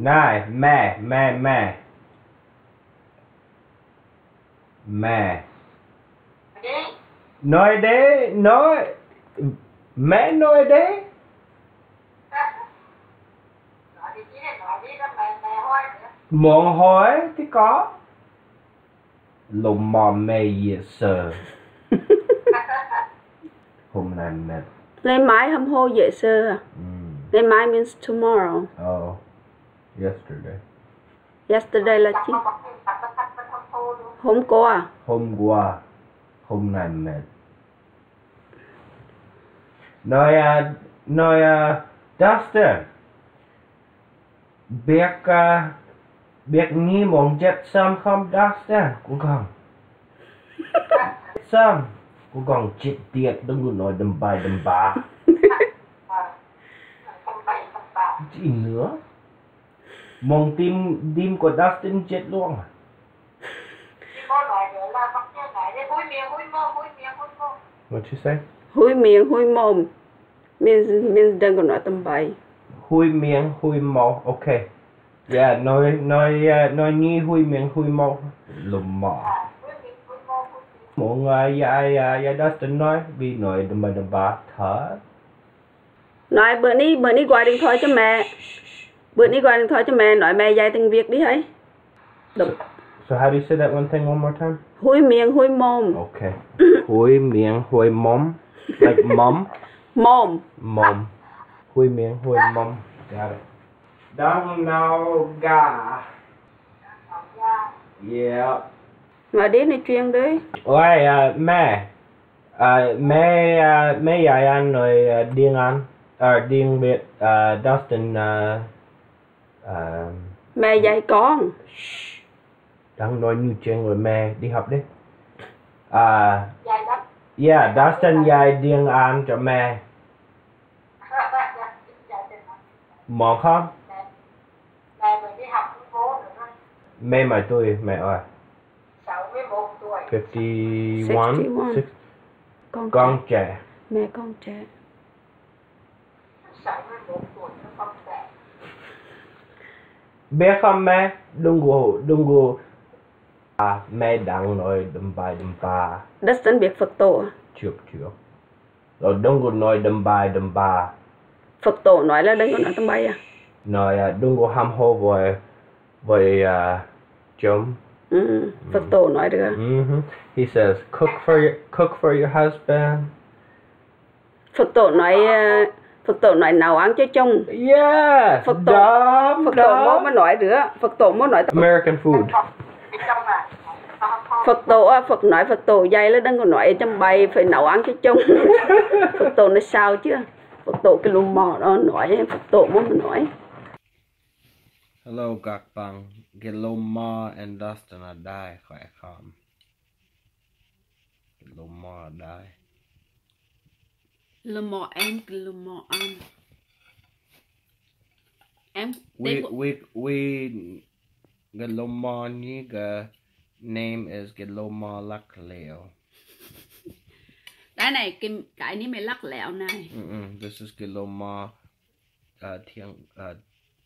Mẹ. Nói đấy. Muốn hỏi thì có. Lùng mò mè dễ sợ. Hôm nay mệt. Lên mai hôm hô dễ sợ à? Lên mai means tomorrow. Oh, yesterday. Yesterday là chi? Hôm qua. Hôm nay mệt. Nói Dustin. Biết nghĩ muốn chết xong không Dustin? Cũng không. Xong. Cũng còn chết tiệt, đừng có nói đầm bài đầm bá. Chỉ nữa. Mong tim của Dustin chết luôn à? What you say? Húi miệng, húi mồm. Means đừng có nói tầm bậy. Húi miệng, húi mồm, ok. Yeah, nói như húi miệng, húi mồm. Lùm mọ. Mọi người ai Dustin nói vì nói đầm bà thở. Nói bữa nay gọi điện thoại cho mẹ. Nói mẹ dạy tiếng Việt đi hãy. Đúng. So how do you say that one thing one more time? Hôi miệng, hôi mồm. Okay. Hôi miệng, hôi mồm. Like mom. Mồm. Hôi miệng, hôi mồm. Got it. Đăng nào gà. Yeah. Nói đến này chuyện đấy. Ôi, mẹ. Mẹ dạy anh rồi điên ăn. Điên biệt Dustin. Mẹ dạy con. Đang nói như chuyện rồi mẹ đi học đấy. Yeah, Dustin dạy điên ăn cho mẹ. Mòn không? Mẹ mới đi học với bố nữa. Mẹ mấy tuổi mẹ ơi? 61 tuổi. 51. Con trẻ. Mẹ con trẻ. 61 tuổi cho con trẻ. Biết không mẹ? Đừng ngủ. Mẹ đang nói đầm bài. Dustin biết Phật tổ. Trước. Rồi đừng có nói đầm bài. Phật tổ nói là đừng có nói đầm bài à? Nói đừng có ham hố với chồng. Phật tổ nói được à? He says cook for your husband. Phật tổ nói nấu ăn cho chồng. Yeah. Phật tổ mới nói được. Phật tổ mới nói American food. Phật tổ dạy là đừng có nói trong bài phải nấu ăn cho chồng. Phật tổ nói sao chứ? Phật tổ cái lùm mò đó nói Phật tổ muốn nói. Hello các bạn, cái lùm mò and Dustin là đai khỏe không? Cái lùm mò là đai. Lùm mò ăn. Em. We cái lùm mò như cái name is Geloma Lắc Lèo. Cái này cái này mày lắc lẹo này. This is Geloma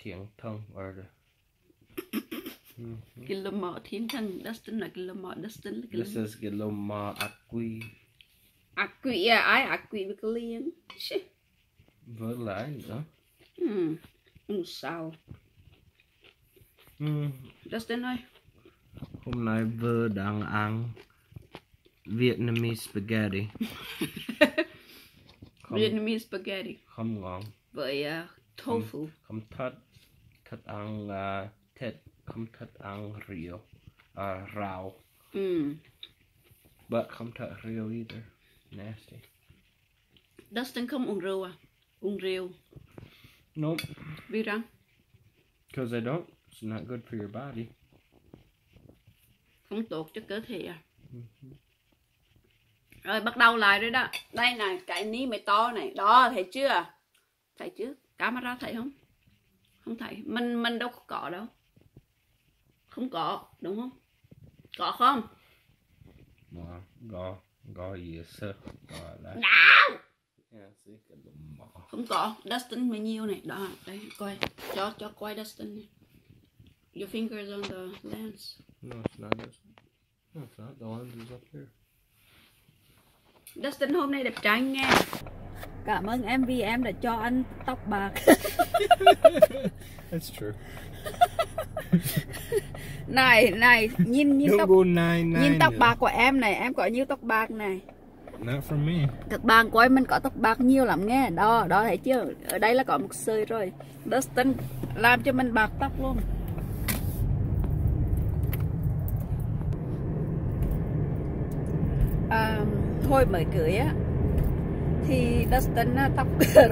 Thiêng Thân or Geloma Thiêng Thân. Dustin là Geloma Dustin. This is Geloma Acqui. Acqui à, ai Acqui với Clean. Với lại nữa. Sao? Dustin ơi. Hôm nay vợ đang ăn Vietnamese spaghetti. Vietnamese spaghetti. Không ngon. Với tofu. Không thích ăn thịt, không thích ăn rượu, rau. But không thích rượu either. Nasty. Dustin không uống rượu à? Uống rượu. Nope. Vì rằng? Because I don't. It's not good for your body. Không tốt cho cơ thể à. Rồi bắt đầu lại rồi đó. Đây này, cái ní mày to này. Đó, thấy chưa? Camera thấy không? Không thấy. Mình đâu có đâu. Không có, đúng không? Có không? Có gì sơ. Nào! Không có, Dustin mới nhiêu này, đó, đấy, coi, cho quay Dustin này. Your fingers on the lens. No, it's not this one. No, it's not, the lens is up here. Dustin hôm nay đẹp trai nha. Cảm ơn em vì em đã cho anh tóc bạc. That's true. Này, nhìn tóc bạc của em này, em có nhiêu tóc bạc này. Not from me. Các bạn coi mình có tóc bạc nhiều lắm nghe. Đó, đó thấy chưa? Ở đây là có một sợi rồi. Dustin làm cho mình bạc tóc luôn. Hồi mới cưới á thì Dustin tóc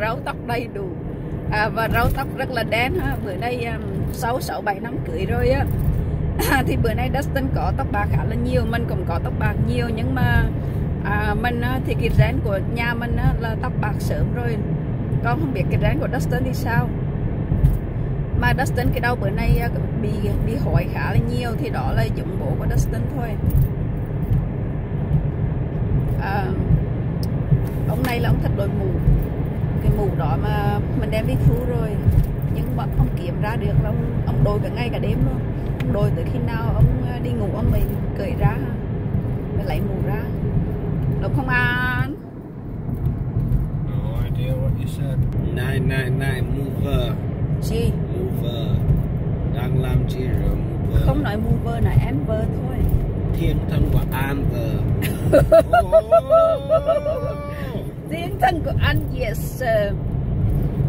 râu tóc đầy đủ. Và râu tóc rất là đen ha. Bữa nay 6-7 năm cưới rồi á. Thì bữa nay Dustin có tóc bạc khá là nhiều, mình cũng có tóc bạc nhiều nhưng mà mình thì cái rén của nhà mình là tóc bạc sớm rồi. Con không biết cái rén của Dustin thì sao. Mà Dustin cái đầu bữa nay bị hỏi khá là nhiều. Thì đó là dụng bộ của Dustin thôi. Ông này là ông thích đội mũ. Cái mũ đó mà mình đem đi thu rồi. Nhưng mà không kiếm ra được là ông đội cả ngày cả đêm luôn. Ông đội tới khi nào ông đi ngủ ông mới cởi ra, mới lấy mũ ra. Đúng không anh? No idea what you said. 999 mover. Chi? Mover. Đang làm chi rồi mover. Không nói mover nói em vơ thôi. Thiên thân của anh vơ. Thiên thân của anh, yes sir.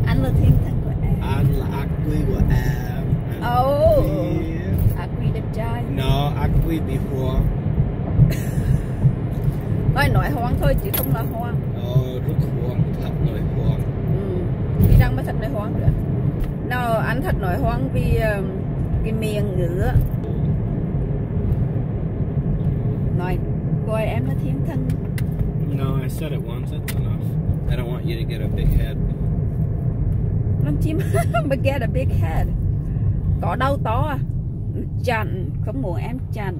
Anh là thiên thân của em. Anh là ác quy của em. Oh. Ác quy đẹp trai. No, ác quy bị hùa. Nói hoang thôi chứ không là hoang. Rất hoang, thật nói hoang. Thì răng mới thật nói hoang nữa. Nào anh thật nói hoang vì cái miệng ngữ. Nói coi em là thiên thân. No, I said it once, that's enough. I don't want you to get a big head. Làm chi mà get a big head. Có đau to à? Chặn, không muốn em chặn.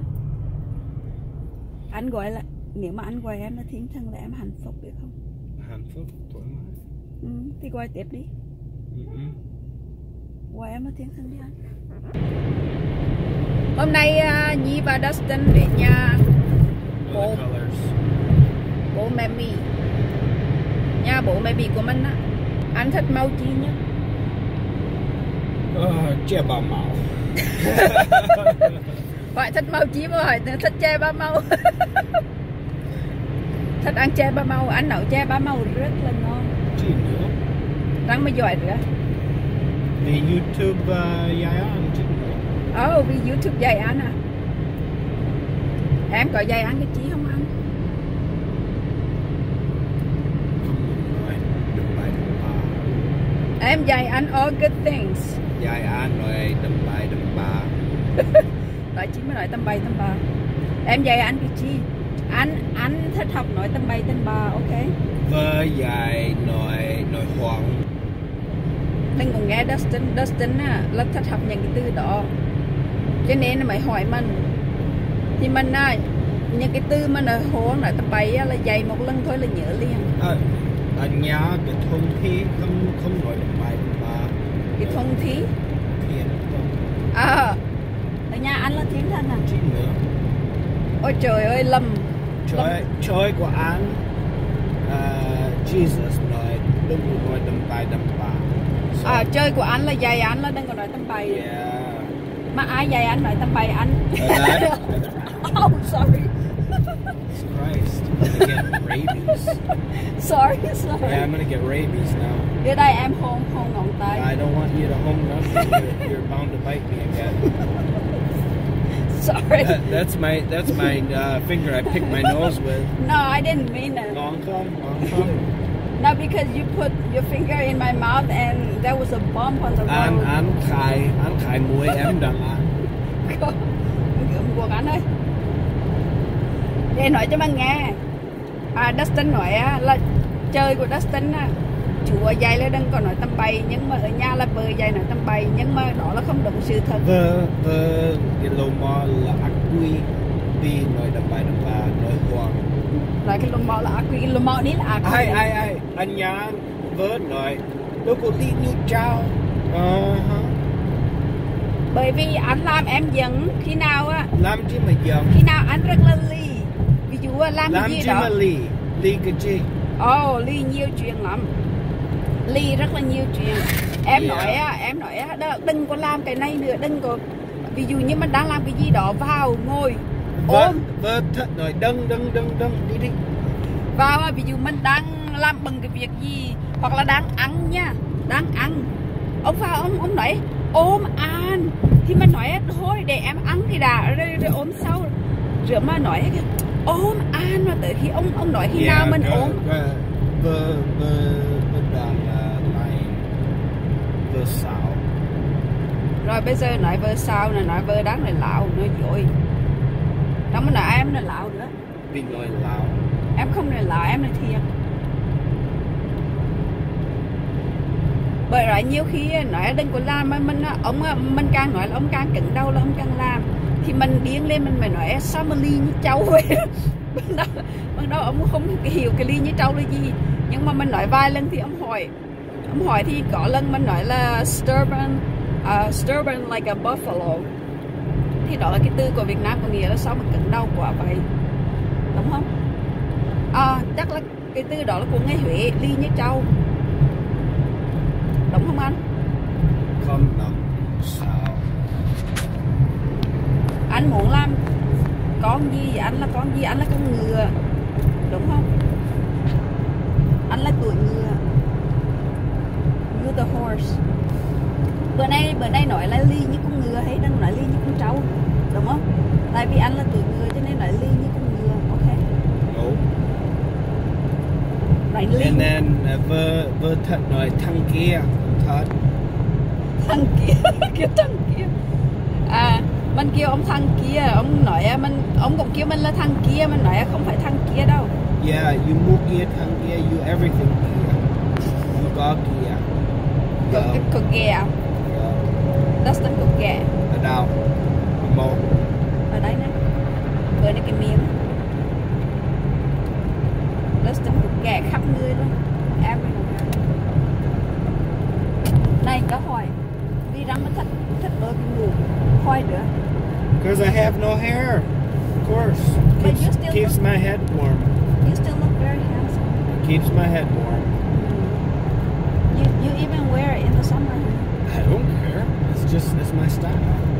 Anh gọi là nếu mà anh gọi em là thiên thần là em hạnh phúc được không? Hạnh phúc thoải mái. Thì gọi tiếp đi. Gọi em là thiên thần đi anh. Hôm nay Nhi và Dustin đến nhà bố mẹ Mỹ. Nhà bố mẹ Mỹ của mình á. Anh thích màu chi nhá? Che ba màu. Hỏi thích màu chi mà hỏi thích che ba màu. Thích ăn chè ba màu, anh nấu chè ba màu rất là ngon. Chị nữa. Răng mới giỏi nữa. Vì YouTube dạy ăn chị nữa. Ồ, vì YouTube dạy ăn à? Em có dạy ăn cái chị không ăn? Em dạy ăn all good things. Dạy ăn rồi tầm 7 tầm 3. Đó chị mới nói tầm 7 tầm 3. Em dạy ăn cái chị. Anh thích học nói tầm 7 tầm 3, ok? Vơ dạy nói hoang. Mình cũng nghe Dustin là thích học những cái từ đó. Cho nên là mày hỏi mình. Thì mình những cái từ mà nói hoang nói tầm 7 là dạy một lần thôi là nhớ liền. Anh nhớ cái thông thí không nói tầm 7 tầm 3. Cái thông thí? Thiên thông. Ở nhà anh là thiên thần à? Chính nữa. Ôi trời ơi lầm. Trời của anh Jesus nói đừng có nói tầm 7 tầm 3. So, chơi của anh là dạy anh là đừng có nói tầm 7. Yeah. Mà ai dạy anh nói tầm 7 anh? Oh sorry. Christ, I'm gonna get rabies. Sorry. Yeah, I'm gonna get rabies now. Bữa đây em hôn ngón tay. I don't want you to home nothing. You're bound to bite me again. Sorry. That's my finger I picked my nose with. No, I didn't mean that. Long time. No, because you put your finger in my mouth and there was a bump on the road. I'm Khai muối em đang ăn. Anh ơi. Để nói cho bạn nghe. Dustin nói là chơi của Dustin chúa dạy là đừng có nói tầm 7 nhưng mà ở nhà là vợ dạy nói tầm 7 nhưng mà đó là không đúng sự thật. Vợ cái lô mò là ác quy, đi nói đầm bài đầm bà nói hoàng. Nói cái lông mọ là ác quỷ, lông mọ đi là ác quỷ. Ai anh nhá vớ nói tôi cũng đi như trao. Bởi vì anh làm em giận khi nào á. Làm chi mà giận? Khi nào anh rất là lì. Ví dụ làm cái gì đó. Làm chi mà lì? Lì cái chi? Ồ, lì nhiều chuyện lắm. Lì rất là nhiều chuyện. Em nói á, đừng có làm cái này nữa, đừng có. Ví dụ như mình đang làm cái gì đó vào ngồi ôm. Vâng, thật rồi, đừng, đi. Vào ví dụ mình đang làm bằng cái việc gì, hoặc là đang ăn nha, đang ăn. Ông vào ông nói ôm ăn thì mình nói thôi để em ăn thì đã rồi ôm sau rửa mà nói kìa, ôm ăn mà tới khi ông nói khi nào mình ôm. Vơ sao rồi bây giờ nói vơ sao này, nói vơ đáng này lão nữa rồi đó mới nói em là lão nữa vì người lão em không là lão em là thiệt. Bởi vậy nhiều khi nói đừng có làm mình ông càng nói là ông càng cứng đau là ông càng làm thì mình điên lên mình phải nói sao mà ly như cháu vậy. Ban đầu ông không hiểu cái ly như cháu là gì nhưng mà mình nói vài lần thì ông hỏi thì có lần mình nói là stubborn like a buffalo thì đó là cái từ của Việt Nam có nghĩa là sao mà cứng đau quá vậy đúng không? Chắc là cái từ đó là của người Huế, ly như cháu. Đúng không anh? Không đúng. Sao? Anh muốn làm con gì vậy? Anh là con gì? Anh là con ngựa. Đúng không? Anh là tuổi ngựa. Ngựa the horse. Bữa nay nói là ly như con ngựa hay đừng nói ly như con trâu. Đúng không? Tại vì anh là tuổi ngựa cho nên nói ly như con ngựa. Ok. Đúng. Cho nên vợ thật nói thằng kia thật. Thằng kia, kêu thằng kia. Mình kêu ông thằng kia, ông nói ông cũng kêu mình là thằng kia, mình nói không phải thằng kia đâu. Yeah, you move kia, thằng kia, you everything kia. You có kia. Có kia. Dustin có kia. Ở đâu? Ở đâu? Ở đây nè. Ở đây cái miếng. Dustin có kẻ khắp người luôn. Em này có hỏi đi răng nó thích đôi cái mũ hỏi nữa. Because I have no hair. Of course. Keeps my head warm. You still look very handsome. It keeps my head warm. You even wear it in the summer. I don't care. It's my style.